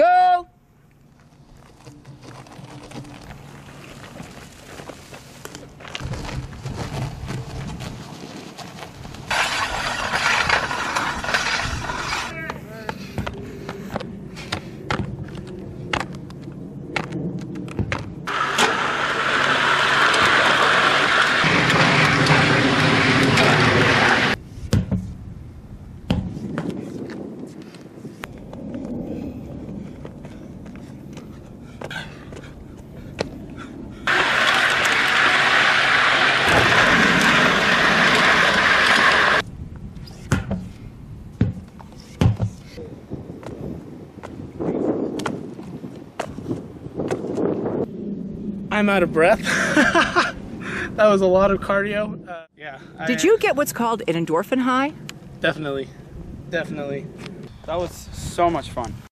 Go! I'm out of breath. That was a lot of cardio. Did you get what's called an endorphin high? Definitely. That was so much fun.